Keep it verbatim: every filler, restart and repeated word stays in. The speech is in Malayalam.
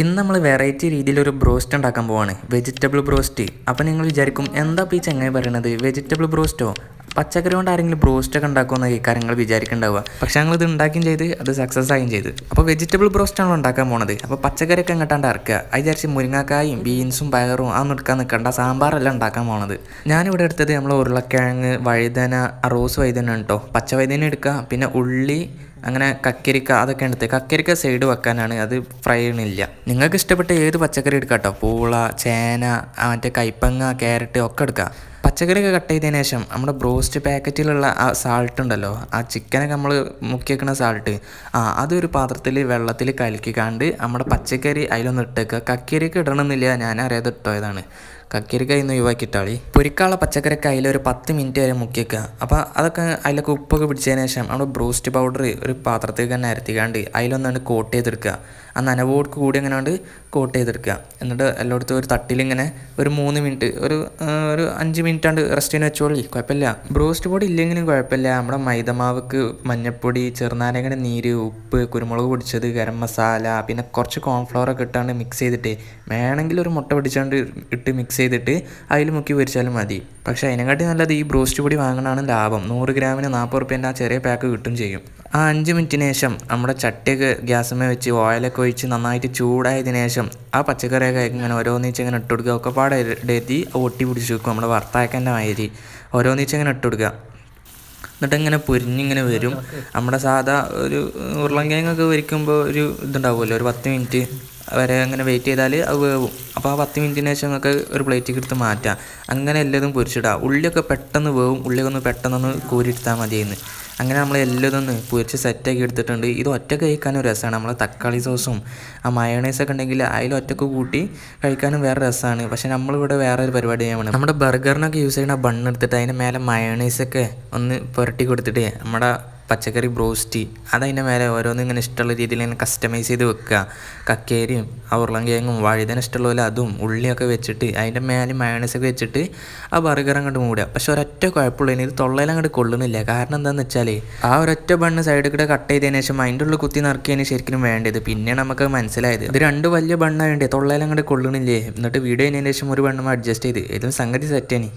ഇന്ന് നമ്മൾ വെറൈറ്റി രീതിയിൽ ഒരു ബ്രോസ്റ്റ് ഉണ്ടാക്കാൻ പോവാണ്, വെജിറ്റബിൾ ബ്രോസ്റ്റ്. അപ്പോൾ നിങ്ങൾ വിചാരിക്കും എന്താ ഈ ചങ്ങായി പറയണത്, വെജിറ്റബിൾ ബ്രോസ്റ്റോ? പച്ചക്കറി കൊണ്ട് ആരെങ്കിലും ബ്രോസ്റ്റൊക്കെ ഉണ്ടാക്കുമെന്ന് ഈ കാര്യങ്ങൾ വിചാരിക്കേണ്ടാവുക. പക്ഷേ ഞങ്ങൾ ഇത് ഉണ്ടാക്കുകയും ചെയ്ത് അത് സക്സസ് ആയും ചെയ്ത്. അപ്പോൾ വെജിറ്റബിൾ ബ്രോസ്റ്റാണ് ഉണ്ടാക്കാൻ പോണത്. അപ്പോൾ പച്ചക്കറിയൊക്കെ എങ്ങോട്ടാണ്ട് ഇറക്കുക, അത് വിചാരിച്ച് മുരിങ്ങാക്കായും ബീൻസും പയറും ആ നിൽക്കാൻ നിൽക്കേണ്ട സാമ്പാറെല്ലാം ഉണ്ടാക്കാൻ പോണത്. ഞാനിവിടെ എടുത്തത് നമ്മൾ ഉരുളക്കിഴങ്ങ്, വഴുതന, റോസ് വഴുതന കേട്ടോ, പച്ച വഴുതന എടുക്കുക. പിന്നെ ഉള്ളി, അങ്ങനെ കക്കരിക്ക, അതൊക്കെ എടുത്ത് കക്കരിക്ക സൈഡ് വെക്കാനാണ്, അത് ഫ്രൈ ചെയ്യണില്ല. നിങ്ങൾക്ക് ഇഷ്ടപ്പെട്ട ഏത് പച്ചക്കറി എടുക്കാം കേട്ടോ, പൂള, ചേന, മറ്റേ കൈപ്പങ്ങ, ക്യാരറ്റ് ഒക്കെ എടുക്കാം. പച്ചക്കറിയൊക്കെ കട്ട് ചെയ്തതിന് ശേഷം നമ്മുടെ ബ്രോസ്റ്റ് പാക്കറ്റിലുള്ള ആ സാൾട്ട് ഉണ്ടല്ലോ, ആ ചിക്കനൊക്കെ നമ്മൾ മുക്കി വെക്കണ സാൾട്ട്, ആ അതൊരു പാത്രത്തിൽ വെള്ളത്തിൽ കലക്കിക്കാണ്ട് നമ്മുടെ പച്ചക്കറി അതിലൊന്ന് ഇട്ടേക്കുക. കക്കരിക്ക ഇടണമെന്നില്ല, ഞാനറിയാതെ ഇട്ടോയതാണ്. കക്കരിക്ക ഇന്ന് ഒഴിവാക്കിയിട്ടാളി. പൊരിക്കാള പച്ചക്കറിക്ക് അതിലൊരു പത്ത് മിനിറ്റ് വരെ മുക്കി വെക്കുക. അപ്പോൾ അതൊക്കെ അതിലൊക്കെ ഉപ്പൊക്കെ പിടിച്ചതിന് ശേഷം നമ്മുടെ ബ്രോസ്റ്റ് പൗഡർ ഒരു പാത്രത്തിൽ തന്നെ അരത്തിക്കാണ്ട് അതിലൊന്നാണ് കോട്ട് ചെയ്തെടുക്കുക. ആ നനവോടുക്ക് കൂടി അങ്ങനെയാണ്ട് കോട്ട് ചെയ്തെടുക്കുക. എന്നിട്ട് എല്ലായിടത്തും ഒരു തട്ടിലിങ്ങനെ ഒരു മൂന്ന് മിനിറ്റ് ഒരു ഒരു അഞ്ച് മിനിറ്റ് ആണ്ട് റെസ്റ്റിന് വെച്ചോളി, കുഴപ്പമില്ല. ബ്രോസ്റ്റ് പൊടി ഇല്ലെങ്കിലും കുഴപ്പമില്ല. നമ്മുടെ മൈദമാവക്ക് മഞ്ഞപ്പൊടി, ചെറുനാരങ്ങയുടെ നീര്, ഉപ്പ്, കുരുമുളക് പൊടിച്ചത്, ഗരം മസാല, പിന്നെ കുറച്ച് കോൺഫ്ലവറൊക്കെ ഇട്ടാണ്ട് മിക്സ് ചെയ്തിട്ട് വേണമെങ്കിൽ ഒരു മുട്ട പിടിച്ചാണ്ട് ഇട്ട് മിക്സ് ചെയ്തിട്ട് അതിൽ മുക്കി പൊരിച്ചാലും മതി. പക്ഷേ അതിനെക്കാട്ടി നല്ലത് ഈ ബ്രോസ്റ്റ് പൊടി വാങ്ങണതാണ് ലാഭം. നൂറ് ഗ്രാമിന് നാൽപ്പത് റുപ്യേൻ്റെ ആ ചെറിയ പാക്ക് കിട്ടും ചെയ്യും. ആ അഞ്ച് മിനിറ്റിന് ശേഷം നമ്മുടെ ചട്ടിയൊക്കെ ഗ്യാസുമേ വെച്ച് ഓയിലൊക്കെ ഒഴിച്ച് നന്നായിട്ട് ചൂടായതിനു ശേഷം ആ പച്ചക്കറിയൊക്കെ ഇങ്ങനെ ഓരോന്നിച്ച് ഇങ്ങനെ ഇട്ട് കൊടുക്കുക. ഒക്കെ പാടെ ഡേറ്റി ഒട്ടി പിടിച്ച് വെക്കും, നമ്മുടെ വറുത്താക്കൻ്റെ മാതിരി ഓരോന്നിച്ച് ഇങ്ങനെ ഇട്ട് കൊടുക്കുക. എന്നിട്ട് ഇങ്ങനെ പൊരിഞ്ഞിങ്ങനെ വരും. നമ്മുടെ സാധാ ഒരു ഉരുളങ്കിഴങ്ങൊക്കെ പൊരിക്കുമ്പോൾ ഒരു ഇതുണ്ടാവുമല്ലോ, ഒരു പത്ത് മിനിറ്റ് വരെ അങ്ങനെ വെയിറ്റ് ചെയ്താൽ അത് വേവും. അപ്പോൾ ആ പത്ത് മിനിറ്റിന് ശേഷം നമുക്ക് ഒരു പ്ലേറ്റിലേക്ക് എടുത്ത് മാറ്റാം. അങ്ങനെ എല്ലാതും പൊരിച്ചിടാം. ഉള്ളിയൊക്കെ പെട്ടെന്ന് വേവും, ഉള്ളിയൊക്കെ പെട്ടെന്നൊന്ന് കോരിയെടുത്താൽ മതിയെന്ന്. അങ്ങനെ നമ്മൾ എല്ലാതൊന്ന് പൊരിച്ച് സെറ്റാക്കി എടുത്തിട്ടുണ്ട്. ഇത് ഒറ്റക്ക് കഴിക്കാനും രസമാണ്. നമ്മൾ തക്കാളി സോസും ആ മയോണൈസൊക്കെ ഉണ്ടെങ്കിൽ അതിൽ ഒറ്റക്ക് കൂട്ടി കഴിക്കാനും വേറെ രസമാണ്. പക്ഷേ നമ്മളിവിടെ വേറെ ഒരു പരിപാടി ചെയ്യാൻ, നമ്മുടെ ബർഗറിനൊക്കെ യൂസ് ചെയ്യുന്ന ബണ്ണ് എടുത്തിട്ട് അതിൻ്റെ മേലെ മയോണൈസൊക്കെ ഒന്ന് പുരട്ടി കൊടുത്തിട്ട് നമ്മുടെ പച്ചക്കറി ബ്രോസ്റ്റ് അതതിൻ്റെ മേലെ ഓരോന്നും ഇങ്ങനെ ഇഷ്ടമുള്ള രീതിയിൽ ഇങ്ങനെ കസ്റ്റമൈസ് ചെയ്ത് വെക്കുക. കക്കേരിയും ആ ഉരുളങ്കിഴങ്ങും വഴുതന ഇഷ്ടമുള്ള പോലെ അതും ഉള്ളിയൊക്കെ വെച്ചിട്ട് അതിൻ്റെ മേലെ മയോണൈസൊക്കെ വെച്ചിട്ട് ആ ബർഗർ അങ്ങോട്ട് മൂടുക. പക്ഷേ ഒരൊറ്റ കുഴപ്പമുള്ളതിന് ഇത് തൊള്ളയിൽ അങ്ങോട്ട് കൊള്ളുന്നില്ല. കാരണം എന്താണെന്ന് വെച്ചാൽ ആ ഒരൊറ്റ ബണ്ണ് സൈഡിൽ കൂടെ കട്ട് ചെയ്തതിന് ശേഷം അതിൻ്റെ ഉള്ളിൽ കുത്തി നിറക്കിയതിന് ശരിക്കും വേണ്ടത്. പിന്നെയാണ് നമുക്ക് മനസ്സിലായത് ഇത് രണ്ട് വലിയ ബണ്ണായതുകൊണ്ട് തൊള്ളയിൽ അങ്ങോട്ട് കൊള്ളുന്നില്ലേ. എന്നിട്ട് വീഡിയോ കഴിഞ്ഞതിന് ശേഷം ഒരു ബണ്ണും അഡ്ജസ്റ്റ് ചെയ്ത് ഏതും സംഗതി സെറ്റാണ്.